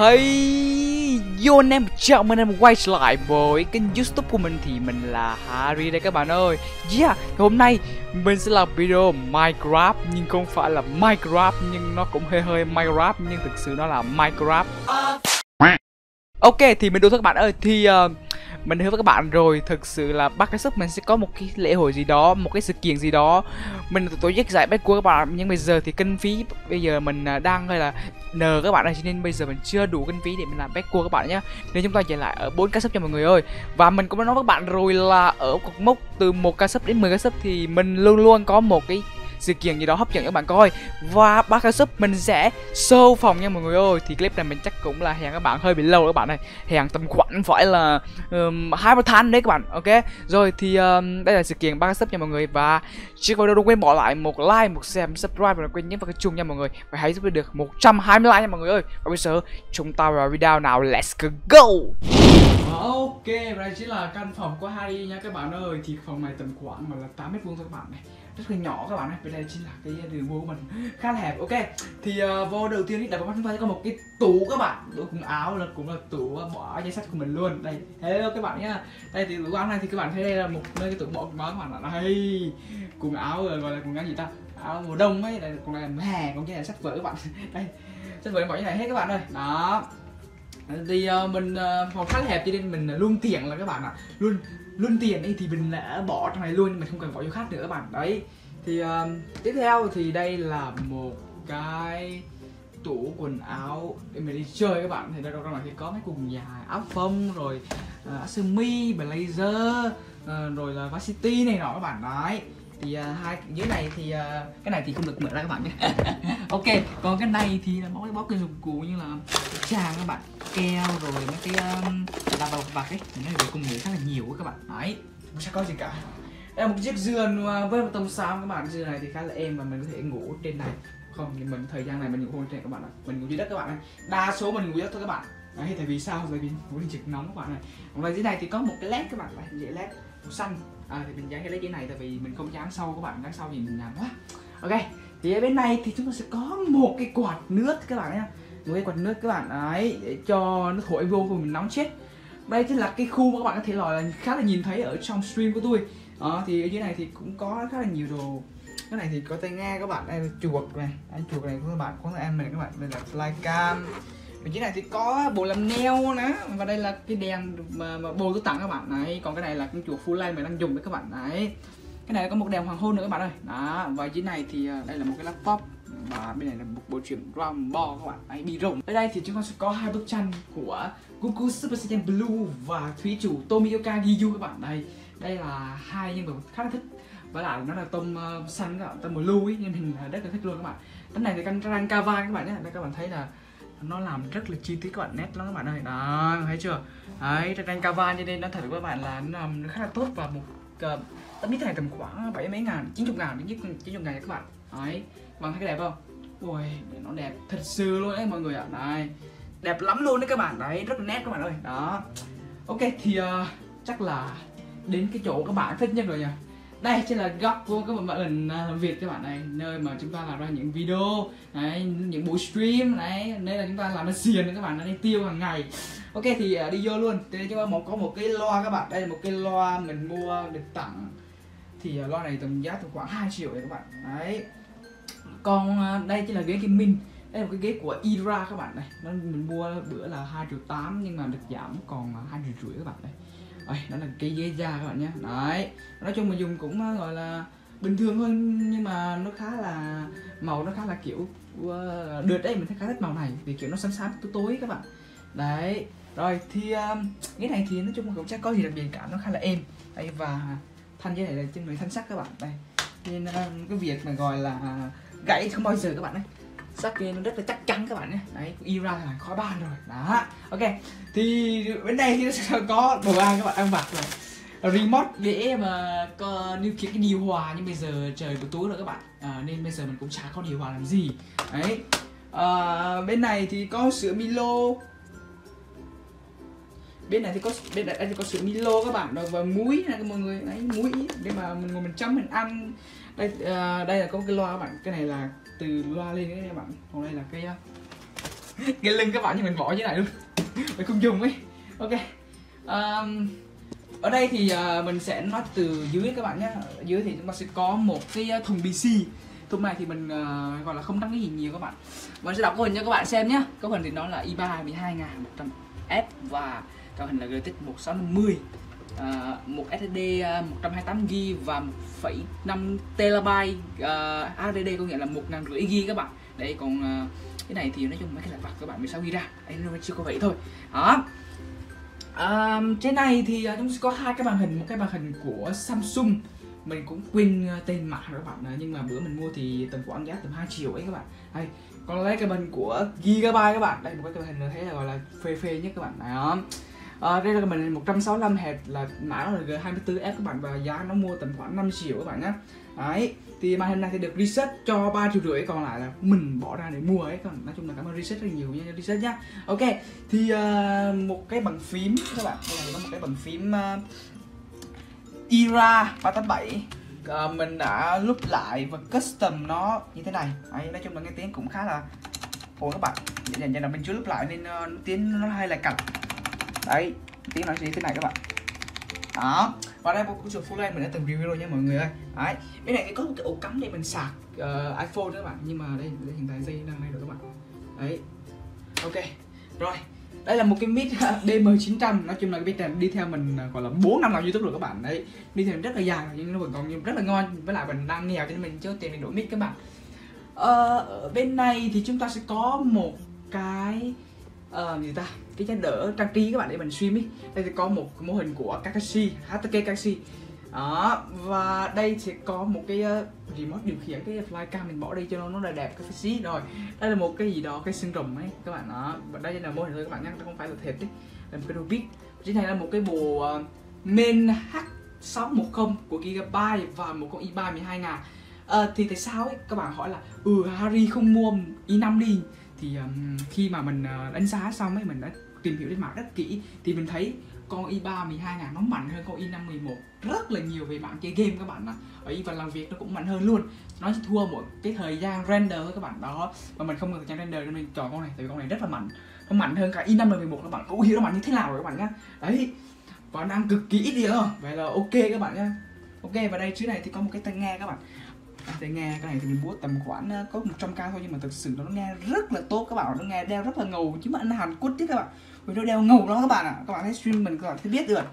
Hey yo anh em, chào mừng anh em quay trở lại với kênh YouTube của mình. Thì mình là Harry đây các bạn ơi. Yeah, hôm nay mình sẽ làm video Minecraft, nhưng không phải là Minecraft, nhưng nó cũng hơi hơi Minecraft, nhưng thực sự nó là Minecraft. Ok, thì mình đùa thôi các bạn ơi. Thì mình hứa với các bạn rồi, thực sự là bác cái sức mình sẽ có một cái lễ hội gì đó, một cái sự kiện gì đó mình tổ chức giải bét của các bạn. Nhưng bây giờ thì kinh phí bây giờ mình đang hơi là nờ các bạn ơi, cho nên bây giờ mình chưa đủ kinh phí để mình làm bét của các bạn nhé. Nên chúng ta trở lại ở 4k sub cho mọi người ơi. Và mình cũng đã nói với các bạn rồi là ở cột mốc từ 1k sub đến 10k sub thì mình luôn luôn có một cái sự kiện gì đó hấp dẫn các bạn coi. Và 3k sub mình sẽ show phòng nha mọi người ơi. Thì clip này mình chắc cũng là hẹn các bạn hơi bị lâu các bạn này, hẹn tầm khoảng phải là 2-3 tháng đấy các bạn. Ok, rồi thì đây là sự kiện 3k sub nha mọi người. Và trước video đừng quên bỏ lại một like, một share, một subscribe và đừng quên nhấn vào cái chuông nha mọi người. Và hãy giúp được 120 like nha mọi người ơi. Và bây giờ chúng ta vào video nào, let's go. Ok, và đây chính là căn phòng của Harry nha các bạn ơi. Thì phòng này tầm khoảng là 8m2 thôi các bạn này, rất là nhỏ các bạn ạ. Bên đây chính là cái đường mua của mình khá là hẹp. Ok, thì vô đầu tiên thì đặt vào mắt chúng ta sẽ có một cái tủ các bạn, đồ quần áo là cũng là tủ bỏ giấy sách của mình luôn. Đây, hello các bạn nhá. Đây thì tủ áo này thì các bạn thấy đây là một nơi cái tủ bỏ quần áo các bạn ạ. Đây, quần áo rồi gọi là quần áo gì ta, áo mùa đông ấy. Đây còn là hè, còn cái này sách vở các bạn. Đây, sách vở bỏ như này hết các bạn ơi. Đó, thì mình phòng khá là hẹp cho nên mình luôn tiền là các bạn ạ, luôn tiền ấy, thì mình đã bỏ trong này luôn, mình không cần bỏ vô khác nữa các bạn. Đấy, thì tiếp theo thì đây là một cái tủ quần áo để mình đi chơi các bạn. Thì trong này thì có mấy quần dài, áo phông, rồi áo sơ mi, blazer, rồi là varsity này nọ các bạn. Đấy, thì hai dưới này thì cái này thì không được mở ra các bạn nhé. Ok, còn cái này thì là mỗi cái bó cái dụng cụ như là trang các bạn, keo rồi mấy cái đạp vào bạc ấy, nó về cùng người khá là nhiều các bạn. Đấy, không sẽ có gì cả. Đây là một chiếc giường với một tông xám các bạn. Giường này thì khá là êm và mình có thể ngủ trên này. Không thì mình thời gian này mình ngủ trên này các bạn ạ. Mình ngủ dưới đất các bạn này. Đa số mình ngủ dưới đất thôi các bạn. Đấy, tại vì sao? Tại vì ngủ trực nóng các bạn này. Và dưới này thì có một cái led các bạn này, dễ led màu xanh. Thì mình dán cái led dưới này tại vì mình không dán sâu các bạn, dán sâu thì mình làm quá. Ok, thì ở bên này thì chúng ta sẽ có một cái quạt nước các bạn nhé, một cái quạt nước các bạn ấy, để cho nó thổi vô và mình nóng chết. Đây chính là cái khu mà các bạn có thể nói là khá là nhìn thấy ở trong stream của tôi. Thì ở dưới này thì cũng có khá là nhiều đồ. Cái này thì có tai nghe các bạn, đây là chuột này, đây, chuột này của các bạn, có em mình các bạn, đây là flycam. Ở dưới này thì có bộ làm nail nữa, và đây là cái đèn mà bồ tôi tặng các bạn này. Còn cái này là con chuột full light mình đang dùng đấy các bạn này. Cái này có một đèn hoàng hôn nữa các bạn ơi. Đó, và dưới này thì đây là một cái laptop, và bên này là một bộ truyện drum ball các bạn, anh bi rồng. Ở đây thì chúng ta sẽ có hai bức tranh của Goku Super Saiyan Blue và thủy chủ Tomioka Giyu các bạn. Đây, đây là hai nhân vật khá là thích, và lại nó là tôm xanh các bạn, tôm blue ấy, nên mình rất là thích luôn các bạn. Cái này thì căn răng Kavan các bạn nhé. Đây các bạn thấy là nó làm rất là chi tiết các bạn, nét lắm các bạn ơi. Đó, thấy chưa? Đấy, răng Kavan cho nên nó thật các bạn là nó làm khá là tốt, và một tấm nít này tầm khoảng 70 mấy ngàn, 90 ngàn đến 90 ngàn các bạn. Đấy, bạn thấy cái đẹp không? Ui, nó đẹp thật sự luôn đấy mọi người ạ. Này, đẹp lắm luôn đấy các bạn. Đấy, rất là nét các bạn ơi. Đó, ok, thì chắc là đến cái chỗ các bạn thích nhất rồi nhỉ. Đây chính là góc của các bạn làm việc các bạn này, nơi mà chúng ta làm ra những video đấy, những buổi stream đấy, nơi là chúng ta làm nó xiền các bạn, nó đi tiêu hàng ngày. Ok, thì đi vô luôn. Đây chúng ta có một cái loa các bạn. Đây là một cái loa mình mua được tặng. Thì loa này tầm giá từ khoảng 2 triệu đấy các bạn. Đấy. Còn đây chính là ghế gaming. Đây là một cái ghế của Ira các bạn này. Nó mình mua bữa là 2 triệu 8, nhưng mà được giảm còn 2 triệu rưỡi các bạn này. Đó là cái ghế da các bạn nhé. Đấy, nói chung mình dùng cũng gọi là bình thường hơn, nhưng mà nó khá là màu, nó khá là kiểu được đấy, mình thấy khá thích màu này vì kiểu nó xám xám tối tối các bạn. Đấy, rồi thì ghế này thì nói chung là cũng chắc có gì đặc biệt cả, nó khá là êm. Đây, và thanh ghế này là trên người thanh sắt các bạn. Đây, nên cái việc mà gọi là gãy không bao giờ các bạn ấy, sắc kia nó rất là chắc chắn các bạn nhé. Đấy, Ira là khói ban rồi. Đó, ok, thì bên đây thì nó sẽ có đồ ăn các bạn, ăn vặt rồi remote để mà có điều khiển cái điều hòa, nhưng bây giờ trời buổi tối rồi các bạn, nên bây giờ mình cũng chả có điều hòa làm gì. Đấy, bên này thì có sữa Milo, bên này thì có sữa Milo các bạn, rồi và muối này mọi người. Đấy, muối để mà mình ngồi mình chấm mình ăn. Đây, đây là có một cái loa các bạn, cái này là từ loa lên đấy các bạn. Còn đây là cái Cái lưng các bạn thì mình bỏ dưới này luôn, mình không dùng ấy. Ok, ở đây thì mình sẽ nói từ dưới các bạn nhé. Ở dưới thì chúng ta sẽ có một cái thùng PC. Thùng này thì mình gọi là không đăng cái gì nhiều các bạn. Mình sẽ đọc cái hình cho các bạn xem nhé. Cái hình thì nó là i3 12100F và cái hình là GTX 1650, một SSD 128GB và 1,5TB HDD, có nghĩa là 1.500GB các bạn. Đây còn cái này thì nói chung mấy cái lặt vặt các bạn 16GB ra, nó chưa có vậy thôi. Đó. Trên này thì chúng ta có hai cái màn hình, một cái màn hình của Samsung, mình cũng quên tên mã rồi các bạn, nhưng mà bữa mình mua thì tầm khoảng giá tầm 2 triệu ấy các bạn. Đây, còn lấy cái màn hình của Gigabyte các bạn, đây một cái màn hình thấy là gọi là phê phê nhất các bạn. Đó. Đây là cái màn hình 165Hz, là mã nó là G24F các bạn, và giá nó mua tầm khoảng 5 triệu các bạn nhé. Đấy, thì màn hình này thì được reset cho 3 triệu rưỡi, còn lại là mình bỏ ra để mua ấy. Còn nói chung là cảm ơn reset rất nhiều nha, reset nhá. Ok, thì một cái bàn phím các bạn, đây là một cái bàn phím Ira 387. Mình đã lúc lại và custom nó như thế này. Đấy, nói chung là nghe tiếng cũng khá là ồn các bạn, dành là mình chưa lúc lại nên tiếng nó hay là cạch. Đấy, tiếng nói như thế này các bạn. Đó, và đây một cái full length mình đã từng review rồi nha mọi người ơi. Đấy, bên này có một cái ổ cắm để mình sạc iPhone các bạn, nhưng mà đây hiện tại dây đang đây rồi các bạn. Đấy, ok, rồi. Đây là một cái mic DM900, nói chung là cái mic này đi theo mình gọi là 4 năm làm YouTube rồi các bạn. Đấy, đi theo mình rất là dài nhưng nó vẫn còn rất là ngon, với lại mình đang nghèo cho nên mình chưa tiền để đổi mic các bạn. Ở bên này thì chúng ta sẽ có một cái cái giá đỡ trang trí các bạn để mình stream ý. Đây thì có một mô hình của Kakashi, Hatake Kakashi. Đó, và đây sẽ có một cái remote điều khiển cái flycam, mình bỏ đây cho nó là đẹp cái face. Rồi, đây là một cái gì đó, cái xương rồng ấy các bạn. Đó, và đây là mô hình thôi các bạn nhé, không phải là thiệt đấy. Là một cái Rubik. Trên này là một cái bộ main H610 của Gigabyte và một con i3 12000. Thì tại sao ấy các bạn hỏi là Harry không mua i5 đi. Thì khi mà mình đánh giá xong ấy, mình đã tìm hiểu đến mạng rất kỹ thì mình thấy con i3 12000 nó mạnh hơn con i5 11 rất là nhiều về mạng chơi game các bạn ạ. Ấy, và làm việc nó cũng mạnh hơn luôn. Nó chỉ thua một cái thời gian render thôi các bạn. Đó, mà mình không có thời gian render nên mình chọn con này, tại vì con này rất là mạnh. Nó mạnh hơn cả i5 11 các bạn. Cũng hiểu nó mạnh như thế nào rồi các bạn nhá. Đấy. Và đang cực kỹ đi thôi. Vậy là ok các bạn nhá. Ok, và đây dưới này thì có một cái tai nghe các bạn. Tại nghe cái này thì mình mua tầm khoảng có 100k thôi, nhưng mà thực sự nó nghe rất là tốt các bạn, nó nghe đeo rất là ngầu chứ mà anh Hàn Quốc chứ các bạn, vì nó đeo ngầu đó các bạn ạ. Các bạn thấy stream mình các bạn thấy biết được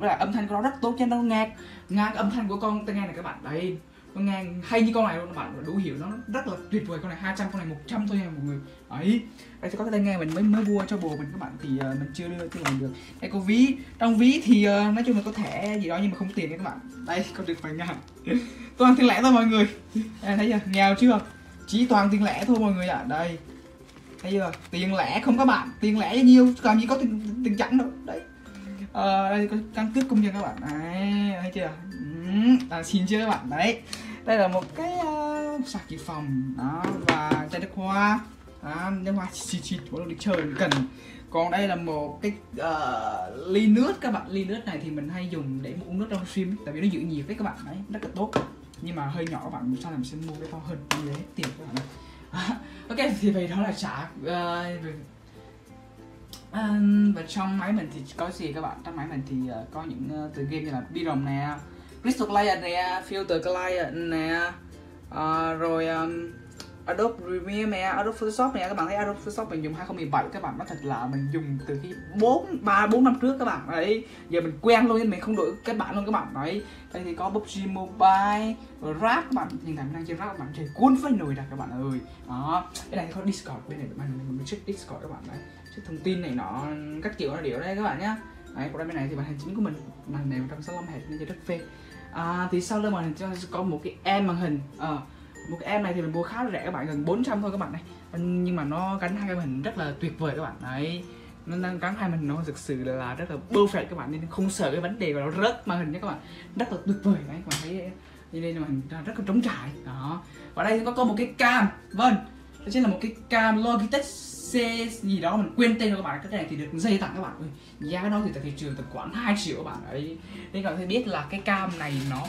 là âm thanh của nó rất tốt cho nên nó nghe ngang âm thanh của con tai nghe này các bạn. Đấy, nó nghe hay như con này luôn các bạn, đủ hiểu nó rất là tuyệt vời. Con này 200, con này 100 thôi nha mọi người. Đấy, đây thì có cái tai nghe mình mới mua cho bồ mình các bạn, thì mình chưa đưa cho mình được. Đây có ví, trong ví thì nói chung là có thẻ gì đó nhưng mà không có tiền đấy các bạn. Đây còn được vài ngàn. Toàn tiền lẻ thôi mọi người. Đây, thấy chưa, nghèo chưa, chỉ toàn tiền lẻ thôi mọi người ạ. À, đây thấy chưa, tiền lẻ không các bạn, tiền lẻ bao nhiêu làm gì có tiền chẵn đâu. Đấy, đây có căn cước công dân các bạn. Đấy, thấy chưa, xin chưa các bạn. Đấy, đây là một cái sạc dự phòng đó, và chai nước hoa. Nước hoa xịt của đi chơi mình cần. Còn đây là một cái ly nước các bạn. Ly nước này thì mình hay dùng để uống nước trong stream, tại vì nó giữ nhiệt đấy các bạn. Đấy, rất là tốt nhưng mà hơi nhỏ các bạn, sao làm sẽ mua cái to hơn để hết tiền các bạn. Ok, thì vậy đó là sạc. Và trong máy mình thì có gì các bạn? Trong máy mình thì có những từ game như là bi rồng nè, Crystal Layer nè, Filter Layer nè, rồi Adobe Premiere nè, Adobe Photoshop nè. Các bạn thấy Adobe Photoshop mình dùng 2017 các bạn, nó thật là mình dùng từ khi 3-4 năm trước các bạn. Đấy, giờ mình quen luôn nên mình không đổi cái bản luôn các bạn. Đấy, đây thì có PUBG Mobile, rap các bạn, hiện tại mình đang chơi rap các bạn, chơi cuốn với nồi đặt các bạn ơi. Đó, cái này có Discord, bên này mình check Discord các bạn. Đấy, check thông tin này nó các kiểu là điều đấy các bạn nhá. Đấy, còn bên này thì màn hình chính của mình, màn này 165Hz nên chơi rất phê. Thì sau lưng màn hình chúng ta có một cái em màn hình. Một cái em này thì mình mua khá là rẻ các bạn, gần 400 thôi các bạn này. Nhưng mà nó gắn hai cái màn hình rất là tuyệt vời các bạn. Đấy, nó đang gắn hai màn hình, nó thực sự là rất là perfect các bạn, nên không sợ cái vấn đề mà nó rớt màn hình nhé các bạn. Rất là tuyệt vời. Đấy, các bạn thấy như đây là màn hình rất là trống trải. Đó, và đây có một cái cam. Vâng, đó chính là một cái cam Logitech gì đó mình quên tên rồi các bạn. Cái này thì được dây tặng các bạn. Ôi, giá nó thì tại thị trường tầm khoảng 2 triệu các bạn. Đấy, nên các bạn thấy biết là cái cam này nó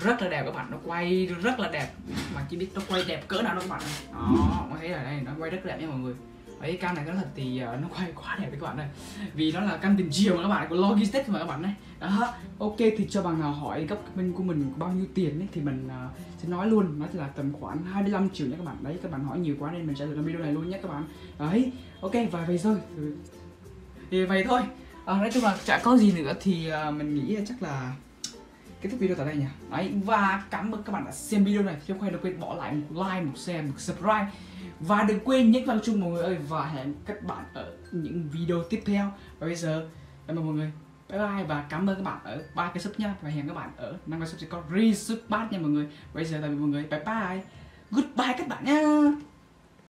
rất là đẹp các bạn, nó quay rất là đẹp, mà chỉ biết nó quay đẹp cỡ nào đó các bạn. Đó, mọi thấy ở đây nó quay rất đẹp nha mọi người. Đấy, cam này nó thật thì nó quay quá đẹp với các bạn này, vì nó là cam tình chiều mà các bạn, của Logitech mà các bạn này. Đó. Ok, thì cho bạn nào hỏi góc bên của mình bao nhiêu tiền ấy, thì mình sẽ nói luôn, nó là tầm khoảng 25 triệu nha các bạn. Đấy, các bạn hỏi nhiều quá nên mình sẽ làm video này luôn nhé các bạn. Đấy, ok, và vậy rồi thì vậy thôi. Nói chung là chả có gì nữa thì mình nghĩ là chắc là kết thúc video tại đây nhỉ. Đấy, và cảm ơn các bạn đã xem video này. Không quên, đừng quên bỏ lại một like, một share, một subscribe. Và đừng quên nhấn vào chung mọi người ơi. Và hẹn các bạn ở những video tiếp theo. Và bây giờ, cảm ơn mọi người. Bye bye và cảm ơn các bạn ở 3 cái sub nha. Và hẹn các bạn ở 5 cái sub sẽ có resub nha mọi người. Bây giờ tạm biệt mọi người. Bye bye. Goodbye các bạn nha.